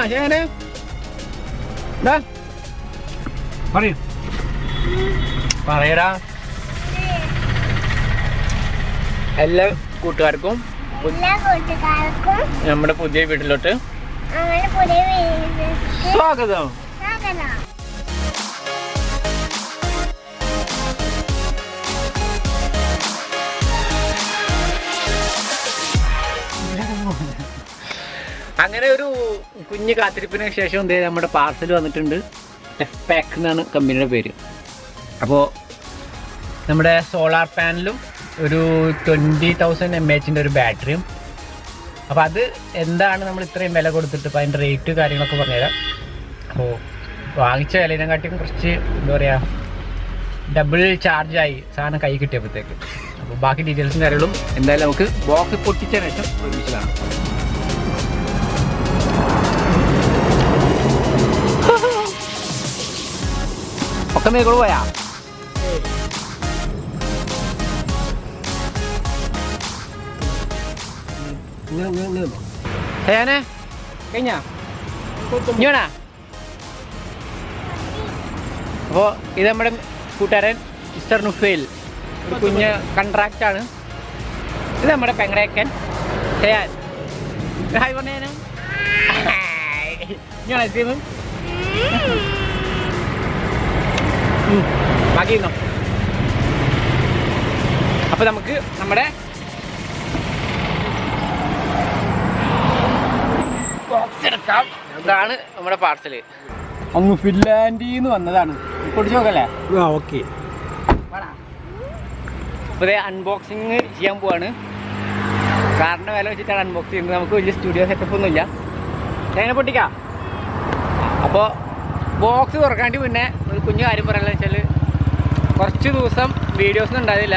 Nah, jangan deh. Dah. Mari. Parera. Hello, കൂട്ടുകാർക്കും. Hello, കൂട്ടുകാർക്കും. നമ്മുടെ പുതിയ വീട്ടിലോട്ട്. നമ്മുടെ പുതിയ വീട്ടിലോട്ട്. സ്വാഗതം. സ്വാഗതം. അങ്ങനെ ഒരു കുഞ്ഞു കാത്തിരിപ്പിന് ശേഷം ദേ നമ്മുടെ പാർസൽ വന്നിട്ടുണ്ട് ടെക് പാക്ക് എന്നാണ് കമ്പനിയുടെ പേര് അപ്പോൾ നമ്മുടെ സോളാർ പാനലും ഒരു 20,000 mAh ഒരു ബാറ്ററിയും അപ്പോൾ അത് എന്താണ് നമ്മൾ ഇത്രയും വില കൊടുത്തിട്ട് അപ്പോൾ അതിൻ്റെ റേറ്റ് കാര്യങ്ങളൊക്കെ പറഞ്ഞുതരാം അപ്പോൾ വാങ്ങിച്ച വിലയിനെക്കാട്ടിയും കുറച്ച് എന്താ പറയുക ഡബിൾ ചാർജായി സാധനം കൈ കിട്ടിയപ്പോഴത്തേക്ക് അപ്പോൾ ബാക്കി ഡീറ്റെയിൽസും കാര്യങ്ങളും എന്തായാലും നമുക്ക് ബോക്സ് പൊട്ടിച്ച ശേഷം ഒരുമിച്ചതാണ് ഒക്കെ മേകൾ പോയാ ഞാനേ കഴിഞ്ഞാ ഞാനാ അപ്പോൾ ഇത് നമ്മുടെ കൂട്ടുകാരൻ മിസ്റ്റർ നുഫേൽ ഒരു കുഞ്ഞ് കൺട്രാക്റ്റാണ് ഇത് നമ്മുടെ പെങ്ങടേക്കൻ ചെയ്യാൻ ഹായ് പറഞ്ഞാൽ ഞാൻ ഐസ്ക്രീം ബാക്കി നിന്നോ അപ്പോൾ നമുക്ക് നമ്മുടെ ബോക്സ് എടുക്കാം ഇതാണ് നമ്മുടെ പാർസൽ അങ്ങ് ഫിൻലാൻഡിൽ നിന്ന് വന്നതാണ് പൊടിച്ചു നോക്കല്ലേ ആ ഓക്കെ അപ്പോൾ അൺബോക്സിങ് ചെയ്യാൻ പോവാണ് കാറിൻ്റെ വില വെച്ചിട്ടാണ് അൺബോക്സ് ചെയ്യുന്നത് നമുക്ക് വലിയ സ്റ്റുഡിയോ സെറ്റപ്പ് ഒന്നുമില്ല എങ്ങനെ പൊട്ടിക്കാം അപ്പോൾ ബോക്സ് തുറക്കാണ്ട് പിന്നെ ഒരു കുഞ്ഞു കാര്യം പറയാനുള്ള വെച്ചാൽ കുറച്ച് ദിവസം വീഡിയോസൊന്നും ഉണ്ടായില്ല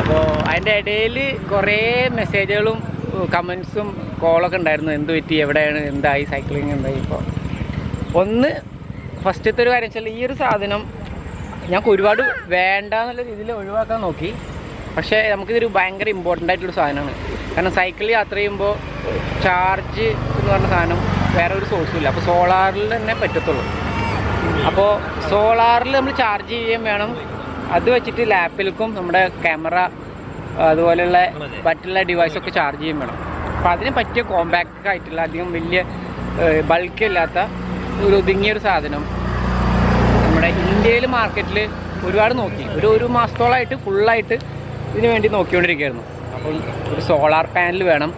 അപ്പോൾ അതിൻ്റെ ഇടയിൽ കുറേ മെസ്സേജുകളും കമൻസും കോളൊക്കെ ഉണ്ടായിരുന്നു എന്ത് പറ്റി എവിടെയാണ് എന്തായി സൈക്ലിങ് എന്തായി ഇപ്പോൾ ഒന്ന് ഫസ്റ്റത്തെ ഒരു കാര്യം വെച്ചാൽ ഈ ഒരു സാധനം ഞങ്ങൾക്ക് ഒരുപാട് വേണ്ട എന്നുള്ള രീതിയിൽ ഒഴിവാക്കാൻ നോക്കി പക്ഷേ നമുക്കിതൊരു ഭയങ്കര ഇമ്പോർട്ടൻ്റ് ആയിട്ടുള്ള സാധനമാണ് കാരണം സൈക്കിൾ യാത്ര ചെയ്യുമ്പോൾ ചാർജ് എന്ന് പറഞ്ഞ സാധനം വേറെ ഒരു സോഴ്സും ഇല്ല അപ്പോൾ സോളാറിൽ തന്നെ പറ്റത്തുള്ളൂ അപ്പോൾ സോളാറിൽ നമ്മൾ ചാർജ് ചെയ്യുകയും വേണം അത് വെച്ചിട്ട് ലാപ്പിലേക്കും നമ്മുടെ ക്യാമറ അതുപോലെയുള്ള മറ്റുള്ള ഡിവൈസൊക്കെ ചാർജ് ചെയ്യുകയും വേണം അപ്പോൾ അതിന് പറ്റിയ കോമ്പാക്റ്റ് ആയിട്ടുള്ള അധികം വലിയ ബൾക്കില്ലാത്ത ഒരു ഒതുങ്ങിയൊരു സാധനം നമ്മുടെ ഇന്ത്യയിൽ മാർക്കറ്റിൽ ഒരുപാട് നോക്കി ഒരു മാസത്തോളമായിട്ട് ഫുള്ളായിട്ട് ഇതിന് വേണ്ടി നോക്കിക്കൊണ്ടിരിക്കുകയായിരുന്നു അപ്പോൾ ഒരു സോളാർ പാനൽ വേണം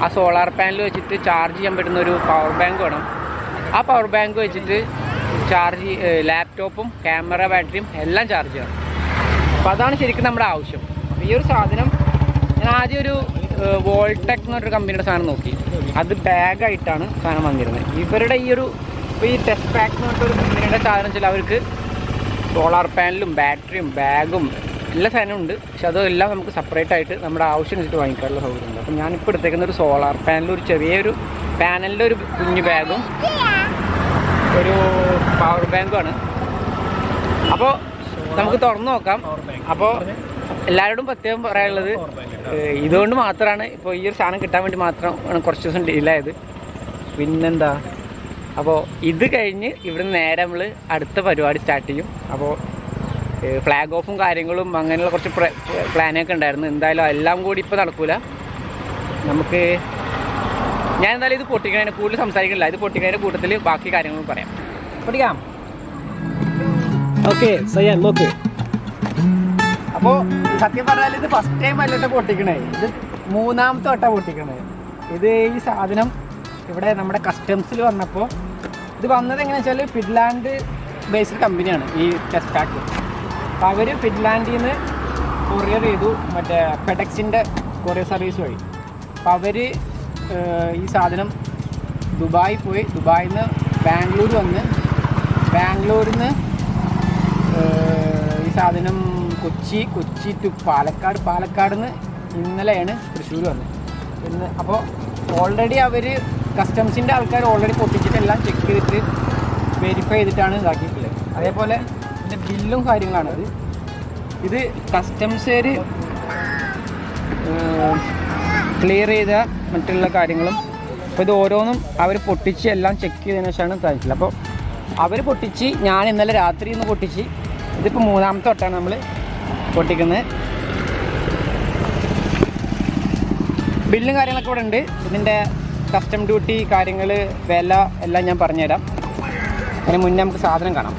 ആ സോളാർ പാനൽ വെച്ചിട്ട് ചാർജ് ചെയ്യാൻ പറ്റുന്ന ഒരു പവർ ബാങ്ക് വേണം ആ പവർ ബാങ്ക് വെച്ചിട്ട് ചാർജ് ലാപ്ടോപ്പും ക്യാമറ ബാറ്ററിയും എല്ലാം ചാർജ് ചെയ്യണം അപ്പോൾ അതാണ് ശരിക്കും നമ്മുടെ ആവശ്യം അപ്പോൾ ഈ ഒരു സാധനം ഞാൻ ആദ്യം ഒരു വോൾടെക് എന്നൊരു കമ്പനിയുടെ സാധനം നോക്കി അത് ബാഗായിട്ടാണ് സാധനം വന്നിരുന്നത് ഇവരുടെ ഈ ഒരു ഇപ്പോൾ ഈ ടെസ്റ്റ് പാക്ക് എന്ന് പറഞ്ഞിട്ടൊരു കമ്പനിയുടെ സാധനം വെച്ചാൽ അവർക്ക് സോളാർ പാനലും ബാറ്ററിയും ബാഗും എല്ലാ സാധനവും ഉണ്ട് പക്ഷെ അതെല്ലാം നമുക്ക് സെപ്പറേറ്റ് ആയിട്ട് നമ്മുടെ ആവശ്യം വെച്ചിട്ട് വാങ്ങിക്കാനുള്ള സൗകര്യം ഉണ്ട് അപ്പം ഞാനിപ്പോൾ എടുത്തേക്കുന്ന ഒരു സോളാർ പാനലിൽ ഒരു ചെറിയൊരു പാനലിൻ്റെ ഒരു കുഞ്ഞു ബാഗും ഒരു പവർ ബാങ്കുമാണ് അപ്പോൾ നമുക്ക് തുറന്നു നോക്കാം അപ്പോൾ എല്ലാവരോടും പ്രത്യേകം പറയാനുള്ളത് ഇതുകൊണ്ട് മാത്രമാണ് ഇപ്പോൾ ഈ ഒരു സാധനം കിട്ടാൻ വേണ്ടി മാത്രമാണ് കുറച്ച് ദിവസം ഡിലായത് പിന്നെന്താ അപ്പോൾ ഇത് കഴിഞ്ഞ് ഇവിടുന്ന് നേരെ നമ്മൾ അടുത്ത പരിപാടി സ്റ്റാർട്ട് ചെയ്യും അപ്പോൾ ഫ്ലാഗ് ഓഫും കാര്യങ്ങളും അങ്ങനെയുള്ള കുറച്ച് പ്ലാനൊക്കെ ഉണ്ടായിരുന്നു എന്തായാലും എല്ലാം കൂടി ഇപ്പോൾ നടക്കില്ല നമുക്ക് ഞാൻ എന്തായാലും ഇത് പൊട്ടിക്കണതിന് കൂടുതൽ സംസാരിക്കണില്ല ഇത് പൊട്ടിക്കണതിൻ്റെ കൂട്ടത്തിൽ ബാക്കി കാര്യങ്ങളും പറയാം പൊട്ടിക്കാം ഓക്കെ സയ്യാൻ ഓക്കെ അപ്പോൾ സത്യം പറഞ്ഞാൽ ഇത് ഫസ്റ്റ് ടൈം അല്ലല്ലോ പൊട്ടിക്കണേ ഇത് മൂന്നാമത്തെ വട്ടം പൊട്ടിക്കണേ ഇത് ഈ സാധനം ഇവിടെ നമ്മുടെ കസ്റ്റംസിൽ വന്നപ്പോൾ ഇത് വന്നത് എങ്ങനെയാണെന്ന് വെച്ചാൽ ഫിൻലാൻഡ് ബേസ്ഡ് കമ്പനിയാണ് ഈ ടെസ്റ്റ് പാക്ക് അപ്പോൾ അവർ ഫിൻലാൻഡിൽ നിന്ന് കൊറിയർ ചെയ്തു മറ്റേ ഫെഡെക്സിൻ്റെ കൊറിയർ സർവീസ് വഴി അപ്പോൾ അവർ ഈ സാധനം ദുബായിൽ പോയി ദുബായിൽ നിന്ന് ബാംഗ്ലൂർ വന്ന് ബാംഗ്ലൂരിൽ നിന്ന് ഈ സാധനം കൊച്ചി കൊച്ചി ടു പാലക്കാട് പാലക്കാട് നിന്ന് ഇന്നലെയാണ് തൃശ്ശൂർ വന്നത് ഇന്ന് അപ്പോൾ ഓൾറെഡി അവർ കസ്റ്റംസിൻ്റെ ആൾക്കാർ ഓൾറെഡി പൊട്ടിച്ചിട്ടെല്ലാം ചെക്ക് ചെയ്തിട്ട് വെരിഫൈ ചെയ്തിട്ടാണ് ഇതാക്കിയിട്ടുള്ളത് അതേപോലെ ഇതിൻ്റെ ബില്ലും കാര്യങ്ങളാണത് ഇത് കസ്റ്റംസുകാർ ക്ലിയർ ചെയ്ത മറ്റുള്ള കാര്യങ്ങളും ഇത് ഓരോന്നും അവർ പൊട്ടിച്ച് എല്ലാം ചെക്ക് ചെയ്തതിനു ശേഷമാണ് തന്നിട്ടുള്ളത്. അപ്പോൾ അവർ പൊട്ടിച്ച് ഞാൻ ഇന്നലെ രാത്രി നിന്ന് പൊട്ടിച്ച് ഇതിപ്പോൾ മൂന്നാമത്തെ വട്ടമാണ് നമ്മൾ പൊട്ടിക്കുന്നത്. ബില്ലും കാര്യങ്ങളൊക്കെ ഇവിടെ ഉണ്ട്. ഇതിൻ്റെ കസ്റ്റം ഡ്യൂട്ടി കാര്യങ്ങൾ വില എല്ലാം ഞാൻ പറഞ്ഞുതരാം. അതിന് മുന്നേ നമുക്ക് സാധനം കാണാം.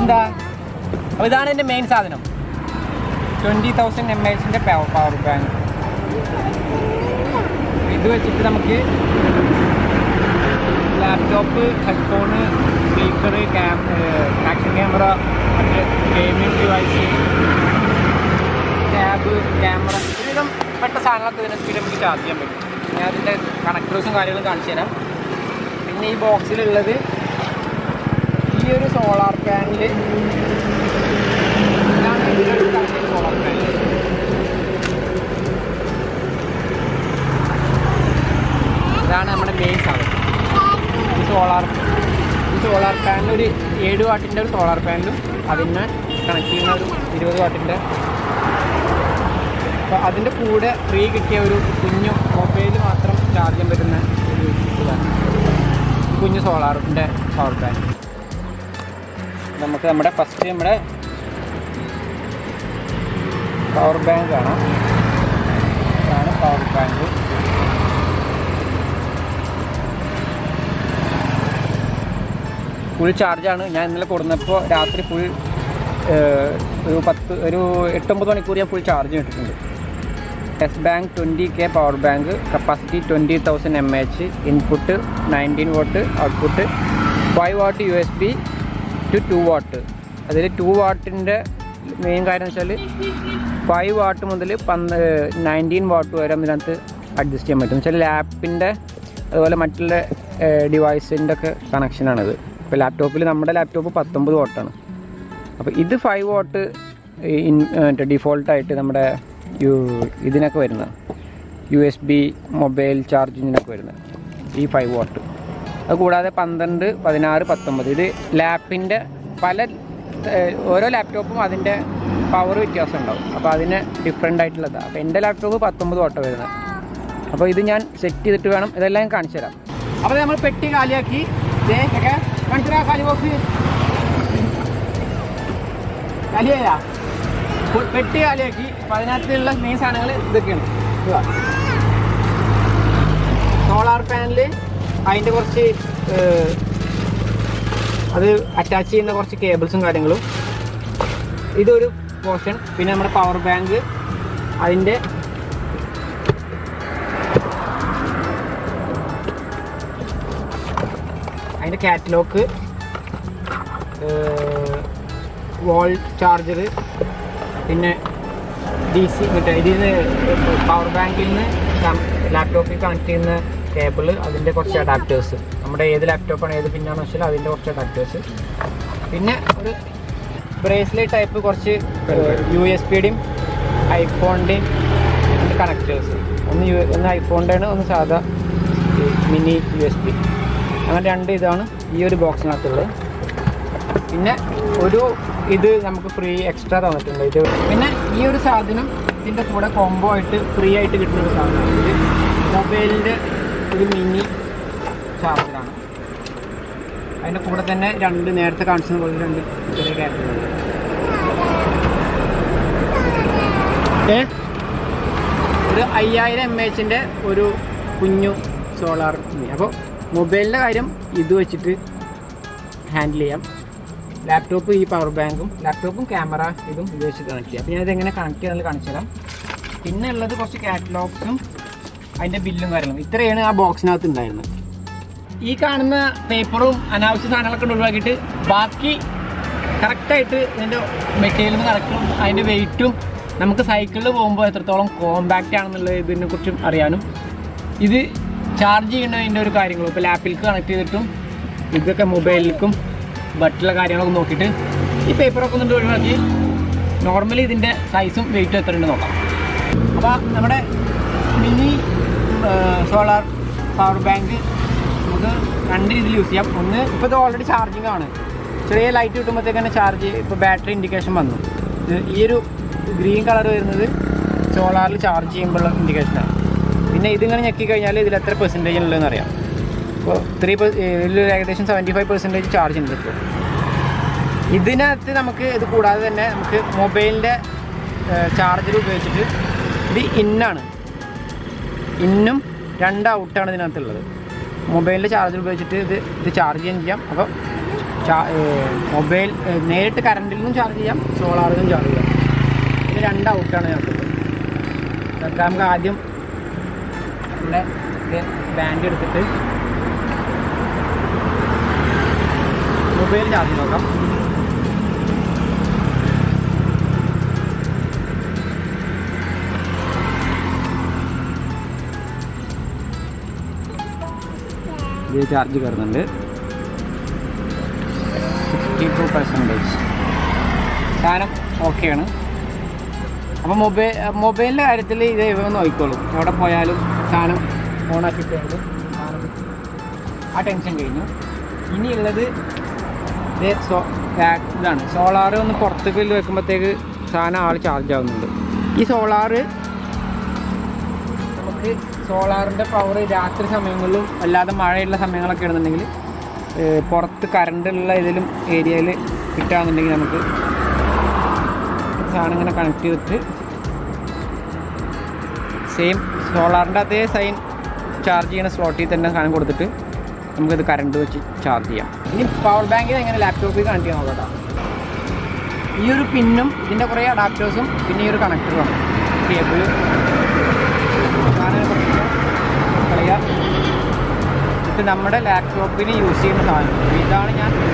എന്താ അപ്പോൾ ഇതാണ് എൻ്റെ മെയിൻ സാധനം, 20,000 mAhൻ്റെ പവർ ബാങ്ക്. ഇത് വെച്ചിട്ട് നമുക്ക് laptop, headphone, speaker, action camera, മറ്റേ ഗെയിമിംഗ് ഡിവൈസ്, ടാബ്, ക്യാമറ, ഒരുവിധം പെട്ട സാധനങ്ങളൊക്കെ ഇതിനൊക്കെ നമുക്ക് ചാർജ് ചെയ്യാൻ പറ്റും. ഞാൻ അതിൻ്റെ കണക്ടേഴ്സും കാര്യങ്ങളും കാണിച്ചു തരാം. പിന്നെ ഈ ബോക്സിലുള്ളത് ഈ ഒരു സോളാർ പാനല്, സോളാർ പാനല് ഇതാണ് നമ്മുടെ മെയിൻ സാധനം. സോളാർ പാനൽ ഒരു 7 വാട്ടിൻ്റെ ഒരു സോളാർ പാനലും അതിന് കണക്ട് ചെയ്യുന്ന ഒരു 20 വാട്ടിൻ്റെ. അപ്പോൾ അതിൻ്റെ കൂടെ ഫ്രീ കിട്ടിയ ഒരു കുഞ്ഞു മൊബൈൽ മാത്രം ചാർജ് ചെയ്യാൻ പറ്റുന്ന ഒരു ഇതാണ് കുഞ്ഞു സോളാറിൻ്റെ പവർ പാൻ. നമുക്ക് നമ്മുടെ ഫസ്റ്റ് നമ്മുടെ പവർ ബാങ്ക് കാണാം. ഇതാണ് പവർ ബാങ്ക്. ഫുൾ ചാർജാണ്. ഞാൻ ഇന്നലെ കൊടുന്നപ്പോൾ രാത്രി ഫുൾ ഒരു 8-9 മണിക്കൂർ ഞാൻ ഫുൾ ചാർജ് കിട്ടിയിട്ടുണ്ട്. S bank 20K power bank, capacity 20,000 mAh, input 19 watt, output 5 watt, USB to 2 watt. അതിൽ 2 വാട്ടിൻ്റെ മെയിൻ കാര്യം എന്ന് വെച്ചാൽ 5 വാട്ട് മുതൽ 19 വാട്ട് വരെ ഇതിനകത്ത് അഡ്ജസ്റ്റ് ചെയ്യാൻ പറ്റും. വെച്ചാൽ ലാപ്പിൻ്റെ അതുപോലെ മറ്റുള്ള ഡിവൈസിൻ്റെ ഒക്കെ കണക്ഷനാണിത്. ഇപ്പോൾ ലാപ്ടോപ്പിൽ നമ്മുടെ ലാപ്ടോപ്പ് 19 വാട്ടാണ്. അപ്പോൾ ഇത് 5 വാട്ട് ഡിഫോൾട്ടായിട്ട് നമ്മുടെ ഇതിനൊക്കെ വരുന്നത്, USB മൊബൈൽ ചാർജിങ്ങിനൊക്കെ വരുന്നത് ഈ 5 വാട്ട്. അത് കൂടാതെ 12, 16, 19 ഇത് ലാപ്പിൻ്റെ പല ഓരോ ലാപ്ടോപ്പും അതിൻ്റെ പവർ വ്യത്യാസം ഉണ്ടാവും. അപ്പോൾ അതിന് ഡിഫറെൻ്റ് ആയിട്ടുള്ളതാണ്. അപ്പോൾ എൻ്റെ ലാപ്ടോപ്പ് 19 വാട്ട് വരുന്നത്. അപ്പോൾ ഇത് ഞാൻ സെറ്റ് ചെയ്തിട്ട് വേണം, ഇതെല്ലാം കാണിച്ചു തരാം. അപ്പോൾ നമ്മൾ പെട്ടി കാലിയാക്കി. ദേ കേട്ടോ കണ്ടില്ല കാലി ബോക്സ് കാലിയായ പെട്ടി കാലിയാക്കി. അപ്പോൾ അതിനകത്തുള്ള മെയിൻ സാധനങ്ങൾ ഇതൊക്കെയാണ്. സോളാർ പാനല്, അതിൻ്റെ കുറച്ച് അത് അറ്റാച്ച് ചെയ്യുന്ന കുറച്ച് കേബിൾസും കാര്യങ്ങളും, ഇതൊരു പോർഷൻ. പിന്നെ നമ്മുടെ പവർ ബാങ്ക്, അതിൻ്റെ കാറ്റലോഗ്, വോൾ ചാർജർ, പിന്നെ DC മറ്റേ ഇതിന് പവർ ബാങ്കിൽ നിന്ന് ലാപ്ടോപ്പിൽ കണക്ട് ചെയ്യുന്ന കേബിള്, അതിൻ്റെ കുറച്ച് അഡാപ്റ്റേഴ്സ്, നമ്മുടെ ഏത് ലാപ്ടോപ്പാണ് ഏത് പിന്നാണെന്ന് വെച്ചാൽ അതിൻ്റെ കുറച്ച് അഡാപ്റ്റേഴ്സ്, പിന്നെ ഒരു ബ്രേസ്ലെറ്റ് ടൈപ്പ് കുറച്ച് USB-യുടെയും ഐഫോണിൻ്റെയും കണക്റ്റേഴ്സ്, ഒന്ന് ഐഫോണിൻ്റെ ആണ്, ഒന്ന് സാധാ മിനി USB. അങ്ങനെ രണ്ട് ഇതാണ് ഈ ഒരു ബോക്സിനകത്തുള്ളത്. പിന്നെ ഒരു ഇത് നമുക്ക് ഫ്രീ എക്സ്ട്രാ തന്നിട്ടുണ്ട് ഇത്. പിന്നെ ഈ ഒരു സാധനം ഇതിൻ്റെ കൂടെ കോംബോ ആയിട്ട് ഫ്രീ ആയിട്ട് കിട്ടുന്നൊരു സാധനമാണ് ഇത്. മൊബൈലിൻ്റെ ഒരു മിനി ചാർജറാണ്. അതിൻ്റെ കൂടെ തന്നെ രണ്ട് നേരത്തെ കാണിച്ചത് പോലെ രണ്ട് ചെറിയ ക്യാറ്റലുണ്ട്. ഒരു 5000 mAhൻ്റെ ഒരു കുഞ്ഞു സോളാർ. അപ്പോൾ മൊബൈലിൻ്റെ കാര്യം ഇത് വെച്ചിട്ട് ഹാൻഡിൽ ചെയ്യാം. ലാപ്ടോപ്പ് ഈ പവർ ബാങ്കും ലാപ്ടോപ്പും ക്യാമറ ഇതും ഇത് വെച്ച് കണക്ട് ചെയ്യാം. അപ്പോൾ ഞാനിതെങ്ങനെ കണക്ട് ചെയ്യാമെന്ന് കാണിച്ചു തരാം. പിന്നെ ഉള്ളത് കുറച്ച് കാറ്റലോഗ്സും അതിൻ്റെ ബില്ലും കാര്യങ്ങളും. ഇത്രയാണ് ആ ബോക്സിനകത്ത് ഉണ്ടായിരുന്നത്. ഈ കാണുന്ന പേപ്പറും അനാവശ്യ സാധനങ്ങളൊക്കെ ഒഴിവാക്കിയിട്ട് ബാക്കി കറക്റ്റായിട്ട് ഇതിൻ്റെ മെറ്റീരിയലും കറക്റ്റും അതിൻ്റെ വെയ്റ്റും നമുക്ക് സൈക്കിളിൽ പോകുമ്പോൾ എത്രത്തോളം കോമ്പാക്റ്റ് ആണെന്നുള്ള ഇതിനെക്കുറിച്ചും അറിയാനും, ഇത് ചാർജ് ചെയ്യുന്നതിൻ്റെ ഒരു കാര്യങ്ങളും, ഇപ്പോൾ ലാപ്പിലേക്ക് കണക്ട് ചെയ്തിട്ടും ഇതൊക്കെ മൊബൈലിലേക്കും മറ്റുള്ള കാര്യങ്ങളൊക്കെ നോക്കിയിട്ട് ഈ പേപ്പറൊക്കെ ഒന്നും ഒഴിവാക്കി നോർമലി ഇതിൻ്റെ സൈസും വെയ്റ്റും എത്രയുണ്ട് നോക്കാം. അപ്പോൾ നമ്മുടെ മിനി സോളാർ പവർ ബാങ്ക് നമുക്ക് രണ്ട് രീതിയിൽ യൂസ് ചെയ്യാം. ഒന്ന്, ഇപ്പോൾ ഇത് ഓൾറെഡി ചാർജിങ് ആണ്. ചെറിയ ലൈറ്റ് കിട്ടുമ്പോഴത്തേക്ക് തന്നെ ചാർജ്. ഇപ്പോൾ ബാറ്ററി ഇൻഡിക്കേഷൻ വന്നു. ഈ ഒരു ഗ്രീൻ കളർ വരുന്നത് സോളാറിൽ ചാർജ് ചെയ്യുമ്പോഴുള്ള ഇൻഡിക്കേഷനാണ്. Charge 62%. Okay. Mobile directly they will know equal. What a poyalu, Sanam, Mona Kitty. Attention, you need they so that done. Solar on the Portugal, Sana or charge down. Is solar the power is after some angle, a lot of married port current area fit on the നമുക്ക് സാധനങ്ങളെ connect ചെയ്തിട്ട് same സോളാറിന്റെ അതേ sign charge ചെയ്യുന്ന സ്ലോട്ടിൽ തന്നെ സാധനം കൊടുത്തിട്ട് നമുക്ക് ഇത് കറണ്ട് വെച്ച് ചാർജ് ചെയ്യാം. ഇനി പവർ ബാങ്ക് എങ്ങനെ ലാപ്ടോപ്പിൽ കണക്ട് ചെയ്യാൻ നോക്കാം. ഈ ഒരു പിന്നും ഇതിന്റെ കുറേ അഡാപ്റ്റേഴ്സും പിന്നെ ഈ ഒരു കണക്ടറും ആണ്. കേബിൾ ഇത് നമ്മുടെ ലാപ്ടോപ്പിന് യൂസ് ചെയ്യുന്ന സാധനം. ഇതാണ് ഞാൻ കണക്ട് ചെയ്തു.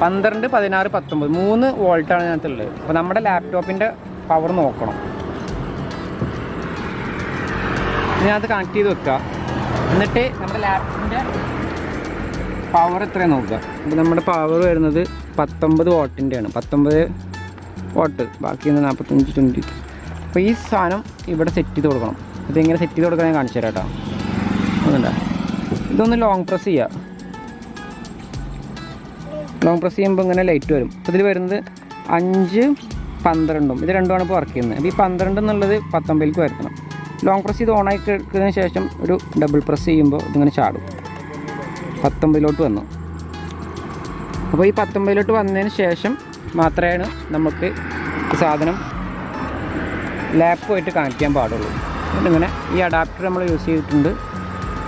പന്ത്രണ്ട് 16 19 3 വോൾട്ടാണ് ഇതിനകത്തുള്ളത്. അപ്പോൾ നമ്മുടെ ലാപ്ടോപ്പിൻ്റെ പവർ നോക്കണം. ഇതിനകത്ത് കണക്ട് ചെയ്ത് വെക്കുക. എന്നിട്ട് നമ്മുടെ ലാപ്ടോപ്പിൻ്റെ power എത്രയാണ് നോക്കുക. അപ്പോൾ നമ്മുടെ പവർ വരുന്നത് 19 വോട്ടിൻ്റെയാണ്. 19 വോട്ട് ബാക്കിയെന്ന് 45 20. അപ്പോൾ ഈ സാധനം ഇവിടെ സെറ്റ് ചെയ്ത് കൊടുക്കണം. ഇതെങ്ങനെ സെറ്റ് ചെയ്ത് കൊടുക്കാൻ ഞാൻ കാണിച്ചു തരാം കേട്ടോ. അതുകൊണ്ടാ ഇതൊന്ന് ലോങ് പ്രസ് ചെയ്യുക. ലോങ് പ്രസ് ചെയ്യുമ്പോൾ ഇങ്ങനെ ലൈറ്റ് വരും. അപ്പോൾ ഇതിൽ വരുന്നത് 5 12ഉം ഇത് രണ്ടുമാണ് ഇപ്പോൾ വർക്ക് ചെയ്യുന്നത്. അപ്പോൾ ഈ 12 എന്നുള്ളത് 19ലേക്ക് വരുത്തണം. ലോങ് പ്രസ് ചെയ്ത് ഓണായി എടുക്കുന്നതിന് ശേഷം ഒരു ഡബിൾ പ്രസ് ചെയ്യുമ്പോൾ ഇതിങ്ങനെ ചാടും. 19ലോട്ട് വന്നു. അപ്പോൾ ഈ 19ലോട്ട് വന്നതിന് ശേഷം മാത്രമാണ് നമുക്ക് സാധനം ലാപ്പുമായിട്ട് കണക്ട് ചെയ്യാൻ പാടുള്ളൂ. എന്നിങ്ങനെ ഈ അഡാപ്റ്റർ നമ്മൾ യൂസ് ചെയ്തിട്ടുണ്ട്.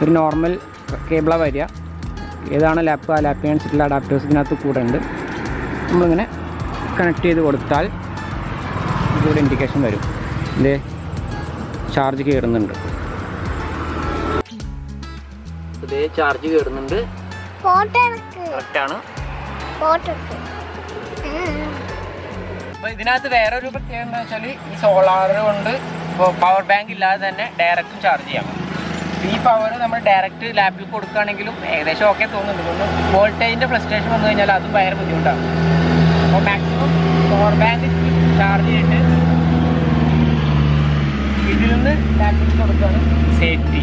ഒരു നോർമൽ കേബിളാണ് വരിക. ഏതാണ് ലാപ്പ് ആ ലാപ്പിനനുസരിച്ചുള്ള അഡാപ്റ്റേഴ്സ് ഇതിനകത്ത് കൂടെ ഉണ്ട്. നമ്മളിങ്ങനെ കണക്ട് ചെയ്ത് കൊടുത്താൽ ഇതിലൂടെ ഇൻഡിക്കേഷൻ വരും. ഇത് ചാർജ് കയറുന്നുണ്ട്. ചാർജ് കേറുന്നുണ്ട്. അപ്പൊ ഇതിനകത്ത് വേറൊരു പ്രത്യേകത എന്താ വെച്ചാല് ഈ സോളാർ കൊണ്ട് പവർ ബാങ്ക് ഇല്ലാതെ തന്നെ ഡയറക്റ്റ് ചാർജ് ചെയ്യാം. ഈ പവർ നമ്മൾ ഡയറക്റ്റ് ലാപ്പിൽ കൊടുക്കുകയാണെങ്കിലും ഏകദേശം ഓക്കെ തോന്നുന്നുണ്ട്. വോൾട്ടേജിന്റെ ഫ്ലക്ച്വേഷൻ വന്നു കഴിഞ്ഞാൽ അത് ഭയങ്കര ബുദ്ധിമുട്ടാണ്. അപ്പോൾ മാക്സിമം പവർ ബാങ്ക് ചാർജ് ചെയ്തിട്ട് ഇതിൽ നിന്ന് ലാപ്പിൽ കൊടുക്കുകയാണ് സേഫ്റ്റി.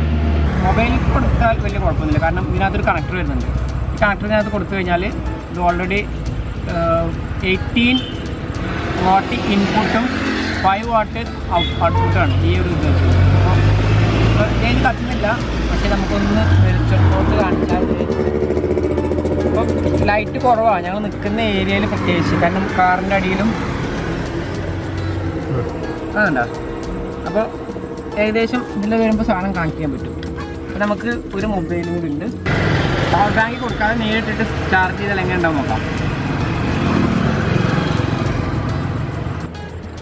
മൊബൈലിൽ കൊടുത്താൽ വലിയ കുഴപ്പമൊന്നുമില്ല. കാരണം ഇതിനകത്തൊരു കണക്ടർ വരുന്നുണ്ട്. ഈ കണക്ടറിനകത്ത് കൊടുത്തു കഴിഞ്ഞാൽ ഇത് ഓൾറെഡി 18 വാട്ട് ഇൻപുട്ടും 5 വാട്ട് ഔട്ട്പുട്ടാണ് ഈ ഒരു ഇത്. അപ്പോൾ ഇതിൽ കത്തുന്നില്ല. പക്ഷേ നമുക്കൊന്ന് വെളിച്ചോട്ട് കാണിച്ചാൽ ഇപ്പം ലൈറ്റ് കുറവാണ് ഞങ്ങൾ നിൽക്കുന്ന ഏരിയയിൽ പ്രത്യേകിച്ച്. കാരണം കാറിൻ്റെ അടിയിലും അതുണ്ടോ. അപ്പോൾ ഏകദേശം ഇതിൽ വരുമ്പോൾ സാധനം കണക്ട് ചെയ്യാൻ പറ്റും. അപ്പോൾ നമുക്ക് ഒരു മൊബൈലും കൂടി ഉണ്ട്. പവർ ബാങ്കിൽ കൊടുക്കാതെ നേരിട്ടിട്ട് ചാർജ് ചെയ്താൽ എങ്ങനെ ഉണ്ടാവും നോക്കാം.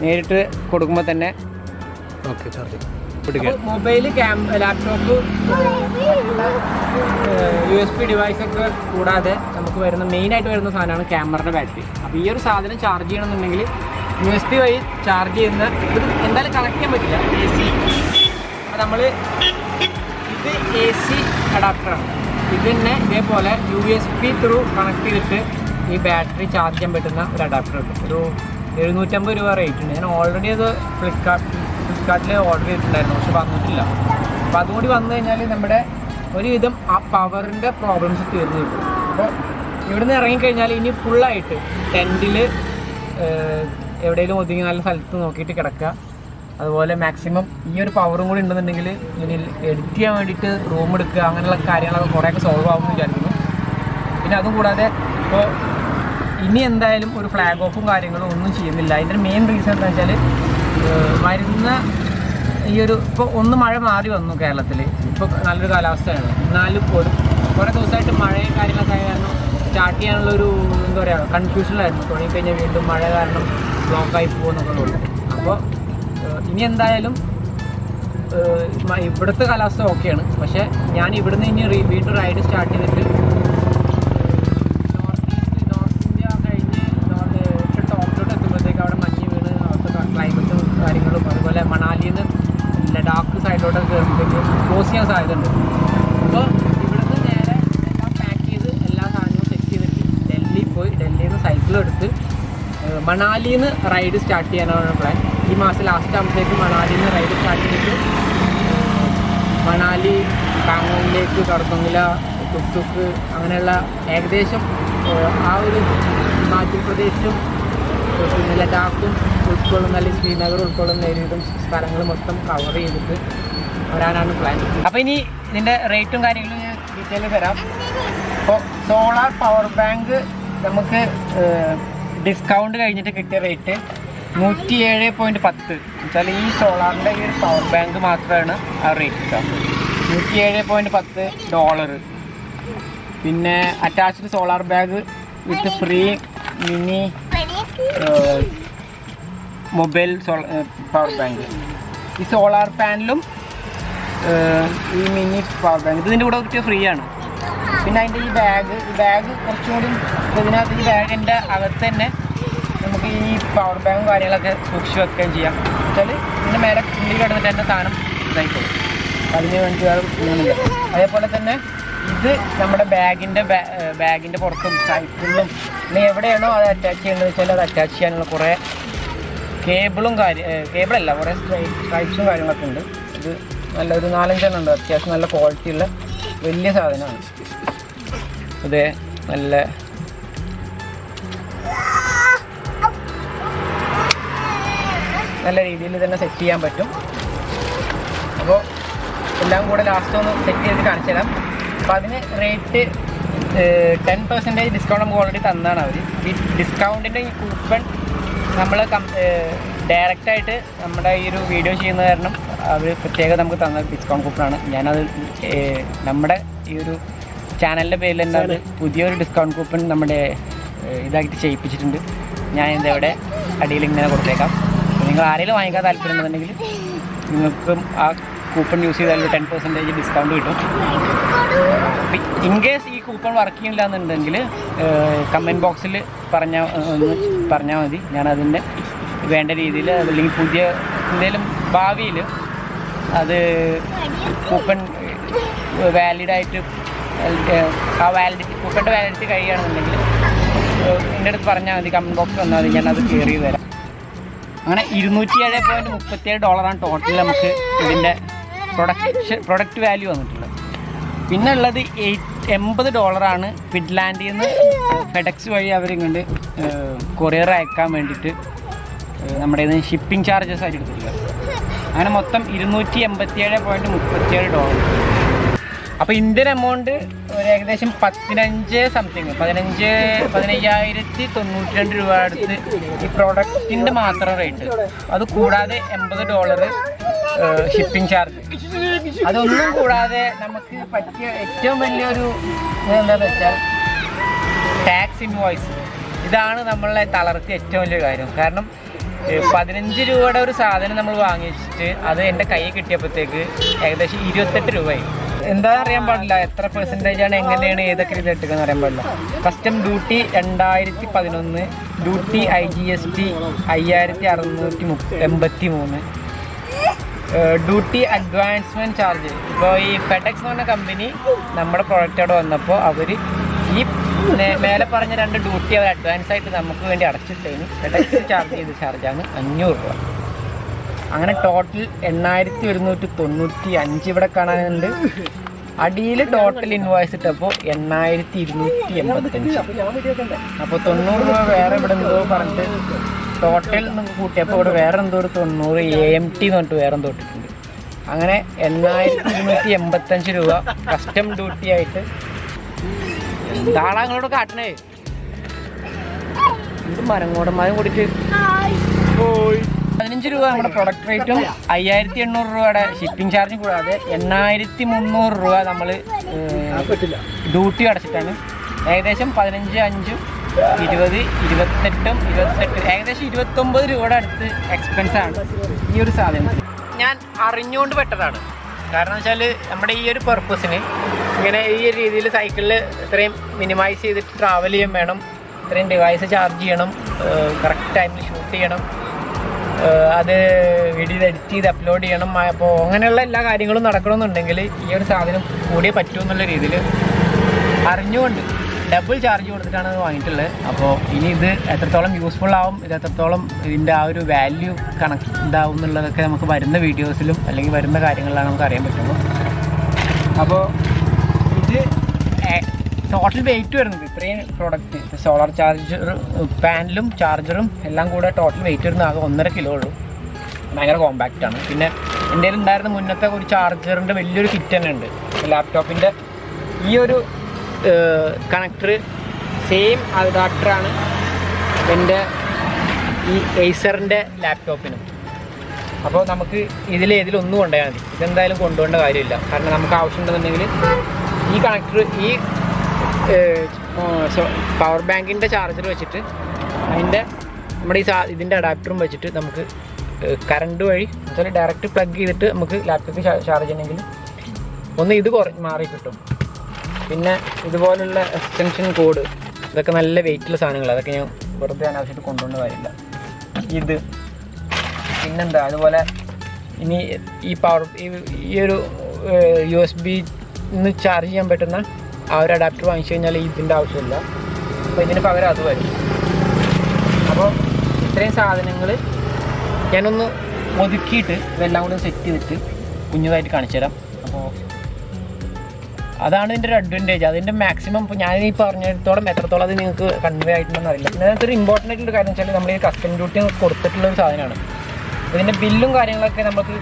നേരിട്ട് കൊടുക്കുമ്പോൾ തന്നെ ഓക്കെ ചാർജ് കൊടുക്കുക. മൊബൈൽ ലാപ്ടോപ്പ് USB ഡിവൈസൊക്കെ കൂടാതെ നമുക്ക് വരുന്ന മെയിനായിട്ട് വരുന്ന സാധനമാണ് ക്യാമറയുടെ ബാറ്ററി. അപ്പോൾ ഈ ഒരു സാധനം ചാർജ് ചെയ്യണമെന്നുണ്ടെങ്കിൽ USB വഴി ചാർജ് ചെയ്യുന്ന ഇത് എന്തായാലും കണക്ട് ചെയ്യാൻ പറ്റില്ല. AC അപ്പോൾ നമ്മൾ ഇത് AC അഡാപ്റ്ററാണ്. ഇതിനെ ഇതേപോലെ USB ത്രൂ കണക്ട് ചെയ്തിട്ട് ഈ ബാറ്ററി ചാർജ് ചെയ്യാൻ പറ്റുന്ന ഒരു അഡാപ്റ്റർ ഉണ്ട്. ഒരു 750 രൂപ റേറ്റ് ഉണ്ട്. ഞാൻ ഓൾറെഡി അത് ഫ്ലിപ്കാർട്ടിൽ ഓർഡർ ചെയ്തിട്ടുണ്ടായിരുന്നു. പക്ഷെ വന്നിട്ടില്ല. അപ്പോൾ അതുകൂടി വന്നു കഴിഞ്ഞാൽ നമ്മുടെ ഒരുവിധം ആ പവറിൻ്റെ പ്രോബ്ലംസ് തീർന്നു കിട്ടും. അപ്പോൾ ഇവിടുന്ന് ഇറങ്ങിക്കഴിഞ്ഞാൽ ഇനി ഫുള്ളായിട്ട് ടെൻറ്റിൽ എവിടെയെങ്കിലും ഒതുങ്ങി നല്ല സ്ഥലത്ത് നോക്കിയിട്ട് കിടക്കുക. അതുപോലെ മാക്സിമം ഈ ഒരു പവറും കൂടി ഉണ്ടെന്നുണ്ടെങ്കിൽ ഇനി എഡിറ്റ് ചെയ്യാൻ വേണ്ടിയിട്ട് റൂം എടുക്കുക, അങ്ങനെയുള്ള കാര്യങ്ങളൊക്കെ കുറേയൊക്കെ സോൾവ് ആകുമെന്ന് വിചാരിക്കുന്നു. പിന്നെ അതും കൂടാതെ ഇപ്പോൾ ഇനി എന്തായാലും ഒരു ഫ്ലാഗ് ഓഫും കാര്യങ്ങളും ഒന്നും ചെയ്യുന്നില്ല. അതിൻ്റെ മെയിൻ റീസൺ എന്താ വെച്ചാൽ വരുന്ന ഈ ഒരു ഇപ്പോൾ ഒന്ന് മഴ മാറി വന്നു കേരളത്തിൽ, ഇപ്പോൾ നല്ലൊരു കാലാവസ്ഥയാണ്. എന്നാലും കുറേ ദിവസമായിട്ട് മഴയും കാര്യങ്ങളൊക്കെ ആയ കാരണം സ്റ്റാർട്ട് ചെയ്യാനുള്ളൊരു എന്താ പറയുക കൺഫ്യൂഷനിലായിരുന്നു. തുടങ്ങിക്കഴിഞ്ഞാൽ വീണ്ടും മഴ കാരണം ബ്ലോക്കായി പോകുമെന്നൊക്കെ. അപ്പോൾ ഇനി എന്തായാലും ഇവിടുത്തെ കാലാവസ്ഥ ഓക്കെയാണ്, പക്ഷേ ഞാൻ ഇവിടുന്ന് ഇനി വീണ്ടും റൈഡ് സ്റ്റാർട്ട് ചെയ്തിട്ട് നോർത്ത് ഇന്ത്യ കഴിഞ്ഞ് ടോപ്പിലോട്ട് എത്തുമ്പോഴത്തേക്ക് അവിടെ മഞ്ഞ് വീണ് അവിടുത്തെ ക്ലൈമറ്റും കാര്യങ്ങളും, അതുപോലെ മണാലിയിൽ നിന്ന് ലഡാക്ക് സൈഡിലോട്ടൊക്കെ കയറുമ്പോഴത്തേക്ക് ക്ലോസ് ചെയ്യാൻ സാധ്യതയുണ്ട്. അപ്പോൾ ഇവിടുന്ന് നേരെ എല്ലാം പാക്ക് ചെയ്ത് എല്ലാ സാധനവും സെറ്റ് ചെയ്തിട്ട് ഡൽഹി പോയി, ഡൽഹിയിൽ നിന്ന് സൈക്കിളെടുത്ത് മണാലിയിൽ നിന്ന് റൈഡ് സ്റ്റാർട്ട് ചെയ്യാനാണ് പ്ലാൻ. ഈ മാസം ലാസ്റ്റ് ആകുമ്പോഴത്തേക്ക് മണാലിയിൽ നിന്ന് റൈഡ് സ്റ്റാർട്ട് ചെയ്തിട്ട് മണാലി, കാങ്ങോങ്ങിലേക്ക്, കടത്തുങ്ങില, തുക്തുക്ക്, അങ്ങനെയുള്ള ഏകദേശം ആ ഒരു ഹിമാചൽ പ്രദേശും പിന്നെ ലഡാക്കും ഉൾക്കൊള്ളുന്ന അല്ലെങ്കിൽ ശ്രീനഗർ ഉൾക്കൊള്ളുന്ന ഏരിയയിലും സ്ഥലങ്ങൾ മൊത്തം കവർ ചെയ്തിട്ട് വരാനാണ് പ്ലാൻ. അപ്പോൾ ഇനി ഇതിൻ്റെ റേറ്റും കാര്യങ്ങളും ഞാൻ ഡീറ്റെയിൽ തരാം. അപ്പോൾ സോളാർ പവർ ബാങ്ക് നമുക്ക് ഡിസ്കൗണ്ട് കഴിഞ്ഞിട്ട് കിട്ടിയ റേറ്റ് 107.10. എന്നുവെച്ചാൽ ഈ സോളാറിൻ്റെ ഈ ഒരു പവർ ബാങ്ക് മാത്രമാണ് ആ റേറ്റ് കിട്ടുക. $107.10. പിന്നെ attached solar bag with free mini mobile power bank. ഈ സോളാർ പാനലും ഈ മിനി പവർ ബാങ്ക് ഇതിൻ്റെ കൂടെ കിട്ടിയ ഫ്രീ ആണ്. പിന്നെ അതിൻ്റെ ഈ ബാഗ് കുറച്ചുകൂടി ഇതിനകത്ത് ഈ ബാഗിൻ്റെ അകത്ത് തന്നെ നമുക്ക് ഈ പവർ ബാങ്കും കാര്യങ്ങളൊക്കെ സൂക്ഷിച്ച് വെക്കുകയും ചെയ്യാം. എന്നുവെച്ചാൽ ഇതിൻ്റെ മേലെ പുള്ളി കിടന്നിട്ട് എൻ്റെ സാധനം ഇതായിപ്പോയി, അതിന് വേണ്ടി വേറെ. അതേപോലെ തന്നെ ഇത് നമ്മുടെ ബാഗിൻ്റെ പുറത്തും സൈക്കിളിലും പിന്നെ എവിടെയാണോ അത് അറ്റാച്ച് ചെയ്യേണ്ടത് വെച്ചാൽ അത് അറ്റാച്ച് ചെയ്യാനുള്ള കുറേ കേബിളല്ല കുറേ സ്ട്രൈപ്സും കാര്യങ്ങളൊക്കെ ഉണ്ട്. ഇത് നല്ലൊരു 4-5 ഉണ്ട്. അത്യാവശ്യം നല്ല ക്വാളിറ്റിയുള്ള വലിയ സാധനമാണ്. ഇത് നല്ല നല്ല രീതിയിൽ തന്നെ സെറ്റ് ചെയ്യാൻ പറ്റും. അപ്പോൾ എല്ലാം കൂടെ ലാസ്റ്റ് ഒന്ന് സെറ്റ് ചെയ്ത് കാണിച്ചു തരാം. അപ്പോൾ അതിന് റേറ്റ് 10% ഡിസ്കൗണ്ട് നമുക്ക് ഓൾറെഡി തന്നതാണ് അവർ. ഈ ഡിസ്കൗണ്ടിൻ്റെ ഈ കൂപ്പൺ നമ്മൾ ഡയറക്റ്റായിട്ട് നമ്മുടെ ഈ ഒരു വീഡിയോ ചെയ്യുന്നത് കാരണം അവർ പ്രത്യേകം നമുക്ക് തന്ന ഡിസ്കൗണ്ട് കൂപ്പണാണ്. ഞാനത് നമ്മുടെ ഈ ഒരു ചാനലിൻ്റെ പേരിൽ തന്നെ അത് പുതിയൊരു ഡിസ്കൗണ്ട് കൂപ്പൺ നമ്മുടെ ഇതാക്കിയിട്ട് ചെയ്യിപ്പിച്ചിട്ടുണ്ട്. ഞാൻ ഇതവിടെ അടിയിൽ ഇങ്ങനെ കൊടുത്തേക്കാം. നിങ്ങൾ ആരെങ്കിലും വാങ്ങിക്കാൻ താല്പര്യം ഉണ്ടെന്നുണ്ടെങ്കിൽ നിങ്ങൾക്കും ആ കൂപ്പൺ യൂസ് ചെയ്താൽ 10% ഡിസ്കൗണ്ട് കിട്ടും. ഇൻ കേസ് ഈ കൂപ്പൺ വർക്ക് ചെയ്യില്ല എന്നുണ്ടെങ്കിൽ കമൻറ്റ് ബോക്സിൽ പറഞ്ഞാൽ മതി. ഞാനതിൻ്റെ വേണ്ട രീതിയിൽ അല്ലെങ്കിൽ പുതിയ എന്തെങ്കിലും ഭാവിയിൽ അത് കൂപ്പൺ വാലിഡായിട്ട് ആ വാലിഡിറ്റി കൂപ്പണിൻ്റെ വാലിഡിറ്റി കഴിയുകയാണെന്നുണ്ടെങ്കിൽ എൻ്റെ അടുത്ത് പറഞ്ഞാൽ മതി, കമൻറ്റ് ബോക്സ് വന്നാൽ മതി, ഞാനത് ക്ലിയർ ചെയ്ത് തരാം. അങ്ങനെ $207.37 ടോട്ടൽ നമുക്ക് ഇതിൻ്റെ പ്രൊഡക്റ്റ് വാല്യൂ വന്നിട്ടുള്ളത്. പിന്നെ ഉള്ളത് $80 ഫിൻലാൻഡിൽ നിന്ന് ഫെഡെക്സ് വഴി അവരിങ്ങോട്ട് കൊറിയർ അയക്കാൻ വേണ്ടിയിട്ട് നമ്മുടെ ഇതിന് ഷിപ്പിംഗ് ചാർജസ് ആയിട്ട് എടുത്തിട്ടുള്ളത്. അങ്ങനെ മൊത്തം $287.37. അപ്പോൾ ഇന്ത്യൻ എമൗണ്ട് ഒരു ഏകദേശം 15,092 രൂപ അടുത്ത് ഈ പ്രോഡക്റ്റിൻ്റെ മാത്രം റേറ്റ്. അത് കൂടാതെ $80 ഷിപ്പിംഗ് ചാർജ്. അതൊന്നും കൂടാതെ നമുക്ക് പറ്റിയ ഏറ്റവും വലിയൊരു എന്താണെന്ന് വെച്ചാൽ ടാക്സ് ഇൻവോയ്സ്. ഇതാണ് നമ്മളെ തളർത്തിയ ഏറ്റവും വലിയ കാര്യം. കാരണം 15 രൂപയുടെ ഒരു സാധനം നമ്മൾ വാങ്ങിച്ചിട്ട് അത് എൻ്റെ കയ്യിൽ കിട്ടിയപ്പോഴത്തേക്ക് ഏകദേശം 28 രൂപയായി. എന്താണെന്ന് അറിയാൻ പാടില്ല, എത്ര പെർസെൻറ്റേജാണ്, എങ്ങനെയാണ്, ഏതൊക്കെ രീതിയിൽ എടുക്കുകയെന്ന് അറിയാൻ പാടില്ല. Custom duty 2011, duty IGST 5683, duty advancement charge. ഇപ്പോൾ ഈ ഫെഡെക്സ് എന്ന് പറഞ്ഞ കമ്പനി നമ്മുടെ പ്രോഡക്റ്റ് അവിടെ വന്നപ്പോൾ അവർ ഈ മേലെ പറഞ്ഞ 2 ഡ്യൂട്ടി അവർ അഡ്വാൻസായിട്ട് നമുക്ക് വേണ്ടി അടച്ചിട്ടതിന് ഫെഡെക്സ് ചാർജ് ചെയ്ത ചാർജാണ് 500 രൂപ. അങ്ങനെ ടോട്ടൽ 8295 ഇവിടെ കാണാനുണ്ട്. അടിയിൽ ടോട്ടൽ ഇൻവോയ്സ് ഇട്ടപ്പോൾ 8285. അപ്പോൾ 90 രൂപ വേറെ ഇവിടെ എന്തോ പറഞ്ഞിട്ട് ടോട്ടൽ നമുക്ക് കൂട്ടിയപ്പോൾ ഇവിടെ വേറെ എന്തോ ഒരു 90 AMT എന്ന് പറഞ്ഞിട്ട് വേറെ എന്തോ ഇട്ടിട്ടുണ്ട്. അങ്ങനെ 8285 രൂപ കസ്റ്റം ഡ്യൂട്ടി ആയിട്ട്. എന്താണ് നിങ്ങളോട് കാട്ടണേ? ഇത് മരങ്ങോടന്മാരും കൂടിയിട്ട് 15 രൂപ നമ്മുടെ പ്രൊഡക്റ്റ് റേറ്റും 5800 രൂപയുടെ ഷിപ്പിംഗ് ചാർജും കൂടാതെ 8300 രൂപ നമ്മൾ ഡ്യൂട്ടി അടച്ചിട്ടാണ്. ഏകദേശം 15, 5, 20, 28, 28 ഏകദേശം 29 രൂപയുടെ അടുത്ത് എക്സ്പെൻസാണ് ഈ ഒരു സാധനം. ഞാൻ അറിഞ്ഞുകൊണ്ട് പെട്ടതാണ്. കാരണം വെച്ചാൽ നമ്മുടെ ഈ ഒരു പർപ്പസിന് ഇങ്ങനെ ഈ ഒരു രീതിയിൽ സൈക്കിളിൽ ഇത്രയും മിനിമൈസ് ചെയ്തിട്ട് ട്രാവൽ ചെയ്യാൻ വേണം, ഇത്രയും ഡിവൈസ് ചാർജ് ചെയ്യണം, കറക്റ്റ് ടൈമിൽ ഷൂട്ട് ചെയ്യണം, അത് വീഡിയോ എഡിറ്റ് ചെയ്ത് അപ്ലോഡ് ചെയ്യണം. അപ്പോൾ അങ്ങനെയുള്ള എല്ലാ കാര്യങ്ങളും നടക്കണമെന്നുണ്ടെങ്കിൽ ഈ ഒരു സാധനം കൂടിയേ പറ്റൂ എന്നുള്ള രീതിയിൽ അറിഞ്ഞുകൊണ്ട് ഡബിൾ ചാർജ് കൊടുത്തിട്ടാണ് അത് വാങ്ങിയിട്ടുള്ളത്. അപ്പോൾ ഇനി ഇത് എത്രത്തോളം യൂസ്ഫുൾ ആവും, ഇത് എത്രത്തോളം ഇതിൻ്റെ ആ ഒരു വാല്യൂ കണക്ട് ഇതാവും എന്നുള്ളതൊക്കെ നമുക്ക് വരുന്ന വീഡിയോസിലും അല്ലെങ്കിൽ വരുന്ന കാര്യങ്ങളിലാണ് നമുക്ക് അറിയാൻ പറ്റുള്ളൂ. അപ്പോൾ ഇത് ടോട്ടൽ വെയിറ്റ് വരുന്നത് ഇത്രയും പ്രോഡക്റ്റ് സോളാർ ചാർജർ പാനലും ചാർജറും എല്ലാം കൂടെ ടോട്ടൽ വെയിറ്റ് വരുന്നത് ആകെ 1.5 കിലോ ഉള്ളൂ. ഭയങ്കര കോമ്പാക്റ്റാണ്. പിന്നെ എൻ്റെ ഉണ്ടായിരുന്ന മുന്നത്തെ ഒരു ചാർജറിൻ്റെ വലിയൊരു കിറ്റ് തന്നെ ഉണ്ട് ലാപ്ടോപ്പിൻ്റെ. ഈ ഒരു കണക്ടർ സെയിം അഡാപ്റ്ററാണ് എൻ്റെ ഈ എയ്സറിൻ്റെ ലാപ്ടോപ്പിനും. അപ്പോൾ നമുക്ക് ഇതിലൊന്നും കൊണ്ടുപോയാൽ മതി. ഇതെന്തായാലും കൊണ്ടുപോകേണ്ട കാര്യമില്ല. കാരണം നമുക്ക് ആവശ്യമുണ്ടെന്നുണ്ടെങ്കിൽ ഈ കണക്ടർ ഈ പവർ ബാങ്കിൻ്റെ ചാർജർ വെച്ചിട്ട് അതിൻ്റെ നമ്മുടെ ഈ ഇതിൻ്റെ അഡാപ്റ്ററും വെച്ചിട്ട് നമുക്ക് കറണ്ട് വഴി വെച്ചാൽ ഡയറക്റ്റ് പ്ലഗ് ചെയ്തിട്ട് നമുക്ക് ലാപ്ടോപ്പിൽ ചാർജ് ചെയ്യണമെങ്കിൽ ഒന്ന് ഇത് മാറി കിട്ടും. പിന്നെ ഇതുപോലുള്ള എക്സ്റ്റൻഷൻ കോഡ് ഇതൊക്കെ നല്ല വെയിറ്റുള്ള സാധനങ്ങളാണ്. അതൊക്കെ ഞാൻ വെറുതെ അനാവശ്യമായിട്ട് കൊണ്ടുപോകേണ്ട കാര്യമില്ല. ഇത് പിന്നെന്താ അതുപോലെ ഇനി ഈ ഈ ഒരു USB ഇന്ന് ചാർജ് ചെയ്യാൻ പറ്റുന്ന ആ ഒരു അഡാപ്റ്റർ വാങ്ങിച്ചു കഴിഞ്ഞാൽ ഇതിൻ്റെ ആവശ്യമില്ല. അപ്പോൾ ഇതിന് പകരം അത് വരും. അപ്പോൾ ഇത്രയും സാധനങ്ങൾ ഞാനൊന്ന് ഒതുക്കിയിട്ട് ഇതെല്ലാം കൂടി സെറ്റ് ചെയ്തിട്ട് കുഞ്ഞതായിട്ട് കാണിച്ചു തരാം. അപ്പോൾ അതാണ് ഇതിൻ്റെ ഒരു അഡ്വാൻറ്റേജ്. അതിൻ്റെ മാക്സിമം ഇപ്പോൾ ഞാൻ ഈ പറഞ്ഞിടത്തോളം എത്രത്തോളം അത് നിങ്ങൾക്ക് കൺവേ ആയിട്ടുണ്ടെന്ന് അറിയില്ല. പിന്നെ അതിനകത്തൊരു ഇമ്പോർട്ടൻ്റ് ആയിട്ടുള്ള കാര്യം വെച്ചാൽ നമ്മൾ ഈ കസ്റ്റം ഡ്യൂട്ടി കൊടുത്തിട്ടുള്ളൊരു സാധനമാണ്. ഇതിൻ്റെ ബില്ലും കാര്യങ്ങളൊക്കെ നമുക്ക്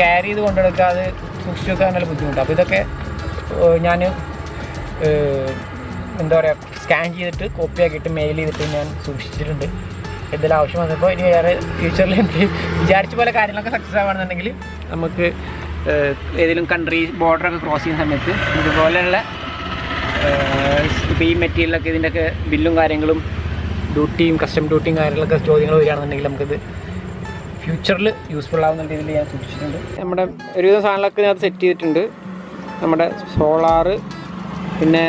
ക്യാരി ചെയ്ത് കൊണ്ടെടുക്കാതെ സൂക്ഷിച്ചു വെക്കാൻ നല്ല ബുദ്ധിമുട്ടാണ്. അപ്പോൾ ഇതൊക്കെ ഞാൻ എന്താ പറയുക സ്കാൻ ചെയ്തിട്ട് കോപ്പി ആക്കിയിട്ട് മെയിൽ ചെയ്തിട്ട് ഞാൻ സൂക്ഷിച്ചിട്ടുണ്ട്. എന്തെങ്കിലും ആവശ്യം വന്നപ്പോൾ ഇനി വേറെ ഫ്യൂച്ചറിൽ വിചാരിച്ച പോലെ കാര്യങ്ങളൊക്കെ സക്സസ് ആവുകയാണെന്നുണ്ടെങ്കിൽ നമുക്ക് ഏതെങ്കിലും കൺട്രി ബോർഡറൊക്കെ ക്രോസ് ചെയ്യുന്ന സമയത്ത് ഇതുപോലെയുള്ള ഇപ്പോൾ ഈ മെറ്റീരിയലൊക്കെ ഇതിൻ്റെയൊക്കെ ബില്ലും കാര്യങ്ങളും ഡ്യൂട്ടിയും കസ്റ്റം ഡ്യൂട്ടിയും കാര്യങ്ങളൊക്കെ ചോദ്യങ്ങൾ വരികയാണെന്നുണ്ടെങ്കിൽ നമുക്കിത് ഫ്യൂച്ചറിൽ യൂസ്ഫുൾ ആവുന്ന രീതിയിൽ ഞാൻ സൂക്ഷിച്ചിട്ടുണ്ട്. നമ്മുടെ ഒരുവിധ സാധനങ്ങളൊക്കെ ഞാൻ സെറ്റ് ചെയ്തിട്ടുണ്ട്. നമ്മുടെ സോളാറ്, പിന്നെ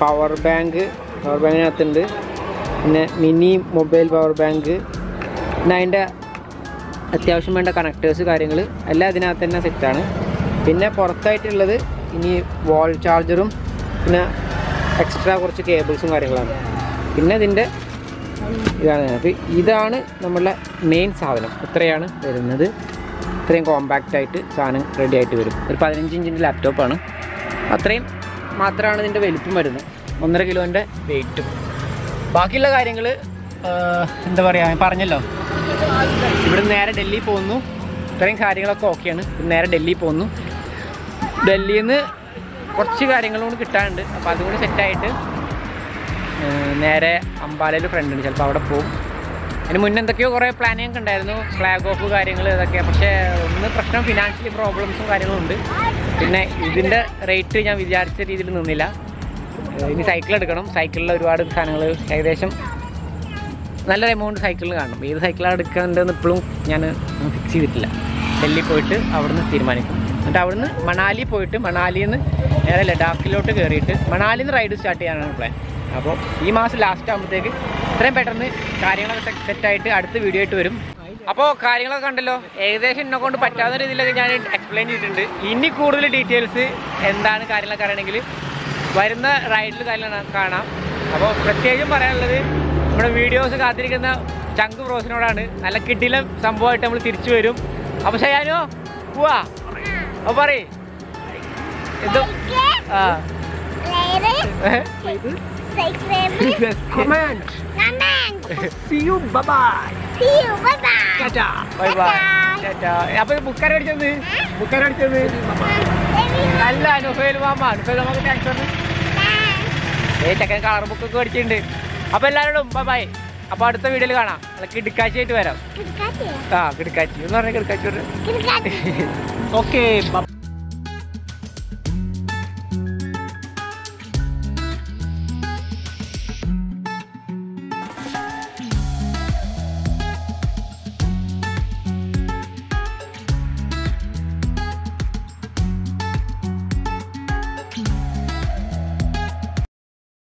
പവർ ബാങ്കിനകത്തുണ്ട്, പിന്നെ മിനി മൊബൈൽ പവർ ബാങ്ക്, പിന്നെ അതിൻ്റെ അത്യാവശ്യം വേണ്ട കണക്ടേഴ്സ് കാര്യങ്ങൾ എല്ലാം അതിനകത്ത് തന്നെ സെറ്റാണ്. പിന്നെ പുറത്തായിട്ടുള്ളത് ഇനി വാൾ ചാർജറും പിന്നെ എക്സ്ട്രാ കുറച്ച് കേബിൾസും കാര്യങ്ങളാണ്. പിന്നെ ഇതിൻ്റെ ഇതാണ്. അപ്പോൾ ഇതാണ് നമ്മളുടെ മെയിൻ സാധനം. ഇത്രയാണ് വരുന്നത്. ഇത്രയും കോമ്പാക്റ്റായിട്ട് സാധനം റെഡി ആയിട്ട് വരും. ഒരു 15 ഇഞ്ചിൻ്റെ ലാപ്ടോപ്പാണ്. അത്രയും മാത്രമാണ് ഇതിൻ്റെ വലിപ്പം വരുന്നത്. 1.5 കിലോൻ്റെ വെയിറ്റും ബാക്കിയുള്ള കാര്യങ്ങൾ എന്താ പറയുക പറഞ്ഞല്ലോ. ഇവിടെ നേരെ ഡൽഹി പോകുന്നു. ഇത്രയും കാര്യങ്ങളൊക്കെ ഓക്കെയാണ്. നേരെ ഡൽഹി പോകുന്നു. ഡൽഹിയിൽ നിന്ന് കുറച്ച് കാര്യങ്ങളും കൂടി കിട്ടാനുണ്ട്. അപ്പോൾ അതുകൂടി സെറ്റായിട്ട് നേരെ അമ്പാലയിൽ ഫ്രണ്ടുണ്ട്. ചിലപ്പോൾ അവിടെ പോകും. അതിന് മുന്നേ എന്തൊക്കെയോ കുറേ പ്ലാനിങ് ഉണ്ടായിരുന്നു, ഫ്ലാഗ് ഓഫ് കാര്യങ്ങൾ ഇതൊക്കെയാണ്. പക്ഷേ ഒന്ന് പ്രശ്നം ഫിനാൻഷ്യലി പ്രോബ്ലംസും കാര്യങ്ങളും ഉണ്ട്. പിന്നെ ഇതിൻ്റെ റേറ്റ് ഞാൻ വിചാരിച്ച രീതിയിൽ നിന്നില്ല. ഇനി സൈക്കിൾ എടുക്കണം. സൈക്കിളിൽ ഒരുപാട് സാധനങ്ങൾ ഏകദേശം നല്ലൊരു എമൗണ്ട് സൈക്കിളിൽ കാണും. ഏത് സൈക്കിളാണ് എടുക്കേണ്ടതെന്ന് ഇപ്പോഴും ഞാൻ ഫിക്സ് ചെയ്തിട്ടില്ല. ഡൽഹി പോയിട്ട് അവിടുന്ന് തീരുമാനിക്കും. എന്നിട്ട് അവിടുന്ന് മണാലി പോയിട്ട് മണാലിയിൽ നിന്ന് നേരെ ലഡാക്കിലോട്ട് കയറിയിട്ട് മണാലിയിൽ നിന്ന് റൈഡ് സ്റ്റാർട്ട് ചെയ്യാനാണ് പ്ലാൻ. അപ്പോൾ ഈ മാസം ലാസ്റ്റ് ആകുമ്പോഴത്തേക്ക് ഇത്രയും പെട്ടെന്ന് കാര്യങ്ങളൊക്കെ സെറ്റായിട്ട് അടുത്ത വീഡിയോ ആയിട്ട് വരും. അപ്പോൾ കാര്യങ്ങളൊക്കെ കണ്ടല്ലോ. ഏകദേശം എന്നെ കൊണ്ട് പറ്റാവുന്ന രീതിയിലൊക്കെ ഞാൻ എക്സ്പ്ലെയിൻ ചെയ്തിട്ടുണ്ട്. ഇനി കൂടുതൽ ഡീറ്റെയിൽസ് എന്താണ് കാര്യങ്ങളൊക്കെ അറിയണമെങ്കിൽ വരുന്ന റൈഡിൽ കാര്യങ്ങൾ കാണാം. അപ്പോൾ പ്രത്യേകം പറയാനുള്ളത് നമ്മുടെ വീഡിയോസ് കാത്തിരിക്കുന്ന ചങ്ക് ബ്രോസിനോടാണ്. നല്ല കിടിലം സംഭവമായിട്ട് നമ്മൾ തിരിച്ചു വരും. Apa saya itu? Buah. Apa ni? Itu. Later. Subscribe. Comment. See you. Bye bye. See you. Bye bye. Dadah. Bye bye. Dadah. Apa itu bukan hari ini? Bukan hari ini. Allah, no fail mama kita action. Hey, takkan kalau buku kau di sini. Apa yang lalu? Bye bye. Apa ada video lagi na? Lagi dikasih itu berapa? Dikasih. Ah, dikasih. Orang yang dikasih. Dikasih. Okay.